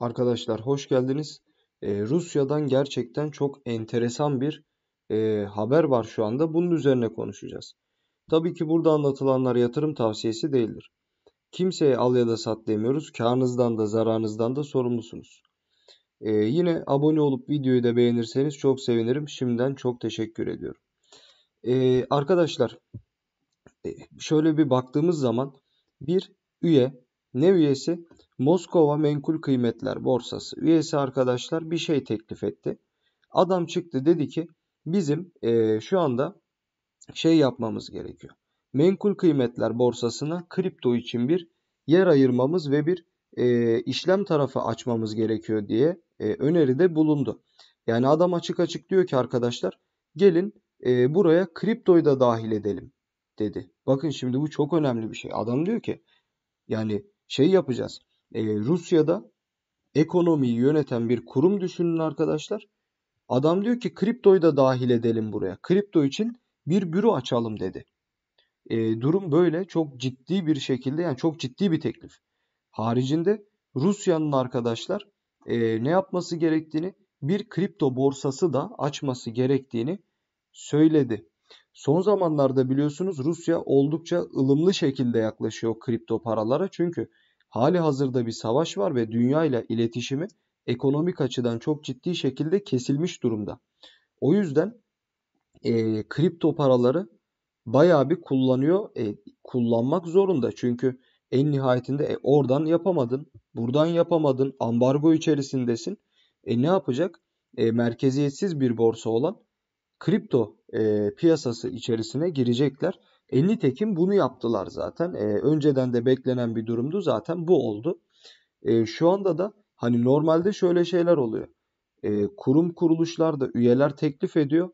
Arkadaşlar hoş geldiniz. Rusya'dan gerçekten çok enteresan bir haber var şu anda. Bunun üzerine konuşacağız. Tabii ki burada anlatılanlar yatırım tavsiyesi değildir. Kimseye al ya da sat demiyoruz. Kârınızdan da zararınızdan da sorumlusunuz. Yine abone olup videoyu da beğenirseniz çok sevinirim. Şimdiden çok teşekkür ediyorum. Arkadaşlar şöyle bir baktığımız zaman bir üye, ne üyesi? Moskova Menkul Kıymetler Borsası üyesi arkadaşlar bir şey teklif etti. Adam çıktı dedi ki bizim şu anda şey yapmamız gerekiyor. Menkul Kıymetler Borsası'na kripto için bir yer ayırmamız ve bir işlem tarafı açmamız gerekiyor diye öneride bulundu. Yani adam açık açık diyor ki arkadaşlar gelin buraya kriptoyu da dahil edelim dedi. Bakın şimdi bu çok önemli bir şey. Adam diyor ki yani şey yapacağız. Rusya'da ekonomiyi yöneten bir kurum düşünün arkadaşlar. Adam diyor ki kriptoyu da dahil edelim buraya. Kripto için bir büro açalım dedi. Durum böyle çok ciddi bir şekilde yani çok ciddi bir teklif. Haricinde Rusya'nın arkadaşlar ne yapması gerektiğini bir kripto borsası da açması gerektiğini söyledi. Son zamanlarda biliyorsunuz Rusya oldukça ılımlı şekilde yaklaşıyor kripto paralara. Çünkü hali hazırda bir savaş var ve dünya ile iletişimi ekonomik açıdan çok ciddi şekilde kesilmiş durumda. O yüzden kripto paraları bayağı bir kullanıyor. Kullanmak zorunda çünkü en nihayetinde oradan yapamadın, buradan yapamadın, ambargo içerisindesin. Ne yapacak? Merkeziyetsiz bir borsa olan kripto piyasası içerisine girecekler. Nitekim bunu yaptılar zaten. Önceden de beklenen bir durumdu zaten bu oldu. Şu anda da hani normalde şöyle şeyler oluyor. Kurum kuruluşlarda üyeler teklif ediyor.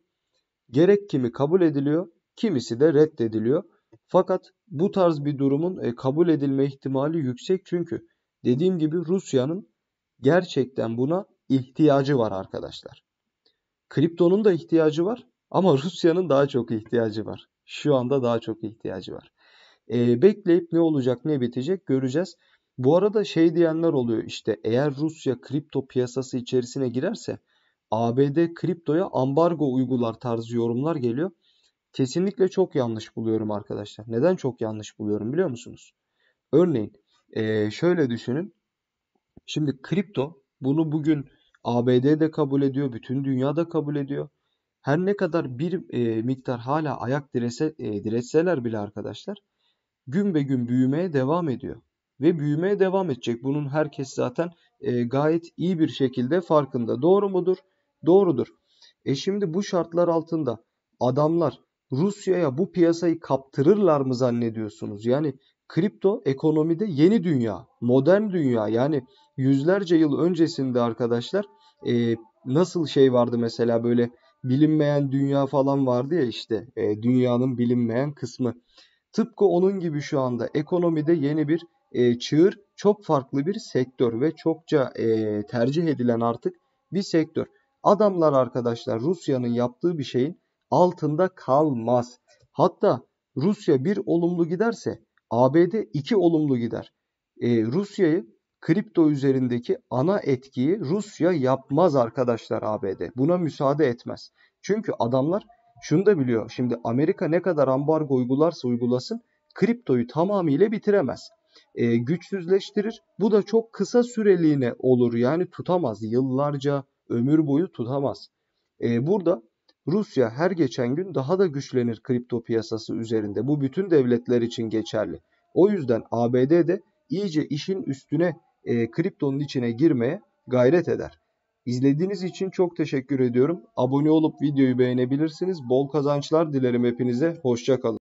Gerek kimi kabul ediliyor, kimisi de reddediliyor. Fakat bu tarz bir durumun kabul edilme ihtimali yüksek. Çünkü dediğim gibi Rusya'nın gerçekten buna ihtiyacı var arkadaşlar. Kriptonun da ihtiyacı var ama Rusya'nın daha çok ihtiyacı var. Şu anda daha çok ihtiyacı var. Bekleyip ne olacak ne bitecek göreceğiz. Bu arada şey diyenler oluyor işte eğer Rusya kripto piyasası içerisine girerse ABD kriptoya ambargo uygular tarzı yorumlar geliyor. Kesinlikle çok yanlış buluyorum arkadaşlar. Neden çok yanlış buluyorum biliyor musunuz? Örneğin şöyle düşünün. Şimdi kripto bunu bugün ABD'de kabul ediyor. Bütün dünyada kabul ediyor. Her ne kadar bir miktar hala ayak diretseler bile arkadaşlar gün be gün büyümeye devam ediyor. Ve büyümeye devam edecek. Bunun herkes zaten gayet iyi bir şekilde farkında. Doğru mudur? Doğrudur. Şimdi bu şartlar altında adamlar Rusya'ya bu piyasayı kaptırırlar mı zannediyorsunuz? Yani kripto ekonomide yeni dünya, modern dünya yani yüzlerce yıl öncesinde arkadaşlar nasıl şey vardı mesela böyle bilinmeyen dünya falan vardı ya işte dünyanın bilinmeyen kısmı. Tıpkı onun gibi şu anda ekonomide yeni bir çığır, çok farklı bir sektör ve çokça tercih edilen artık bir sektör. Adamlar arkadaşlar Rusya'nın yaptığı bir şeyin altında kalmaz. Hatta Rusya bir olumlu giderse ABD iki olumlu gider. Rusya'yı kripto üzerindeki ana etkiyi Rusya yapmaz arkadaşlar ABD. Buna müsaade etmez. Çünkü adamlar şunu da biliyor. Şimdi Amerika ne kadar ambargo uygularsa uygulasın kriptoyu tamamıyla bitiremez. Güçsüzleştirir. Bu da çok kısa süreliğine olur. Yani tutamaz. Yıllarca ömür boyu tutamaz. Burada Rusya her geçen gün daha da güçlenir kripto piyasası üzerinde. Bu bütün devletler için geçerli. O yüzden ABD de iyice işin üstüne kriptonun içine girmeye gayret eder. İzlediğiniz için çok teşekkür ediyorum. Abone olup videoyu beğenebilirsiniz. Bol kazançlar dilerim hepinize. Hoşça kalın.